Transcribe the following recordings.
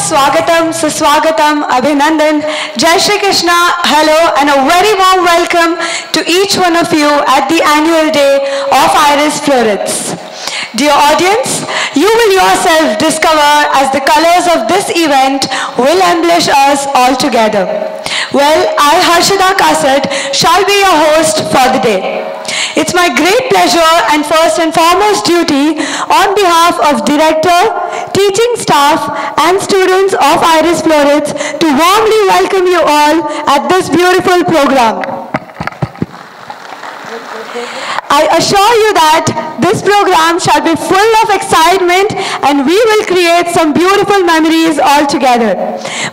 Swagatam, Suswagatam, Abhinandan, Jai Shri Krishna, hello and a very warm welcome to each one of you at the annual day of Iris Florets. Dear audience, you will yourself discover as the colors of this event will embellish us all together. Well, I, Harshita Kasat, shall be your host for the day. It's my great pleasure and first and foremost duty on behalf of director, teaching staff and students of Iris Florets to warmly welcome you all at this beautiful program. I assure you that this program shall be full of excitement and we will create some beautiful memories all together.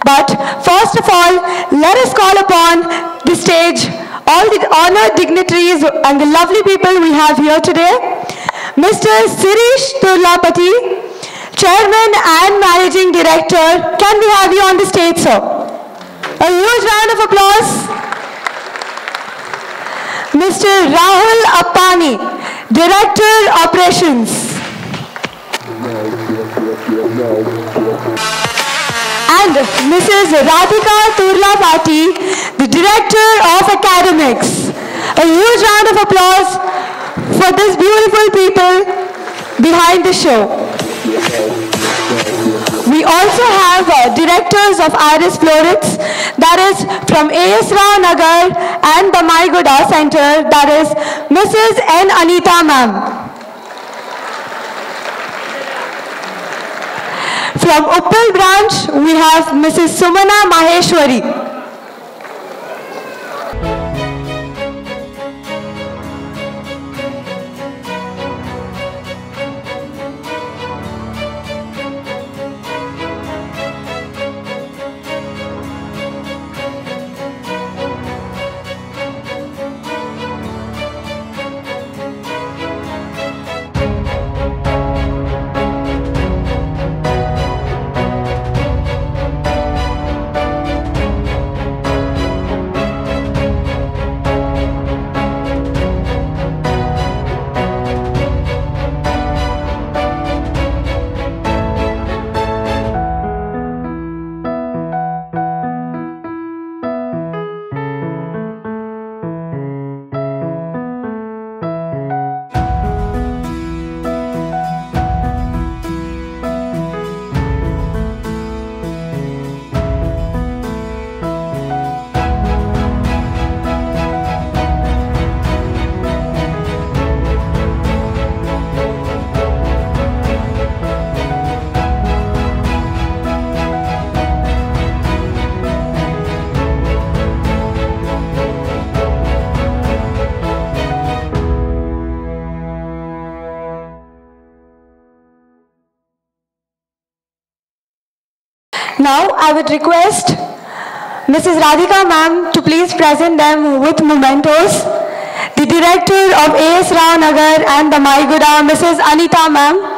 But first of all, let us call upon the stage all the honored dignitaries and the lovely people we have here today. Mr. Sirish Turlapati, Chairman and Managing Director. Can we have you on the stage, sir? A huge round of applause. Mr. Rahul Appani, Director Operations. And Mrs. Radhika Turlapati, the Director of Academics. A huge round of applause for these beautiful people behind the show. We also have directors of Iris Florets, that is from A.S. Rao Nagar and the My Goda Centre, that is Mrs. N. Anita ma'am. From Uppal branch, we have Mrs. Sumana Maheshwari. Now I would request Mrs. Radhika ma'am to please present them with mementos. The director of A.S. Rao Nagar and the My Goda, Mrs. Anita ma'am.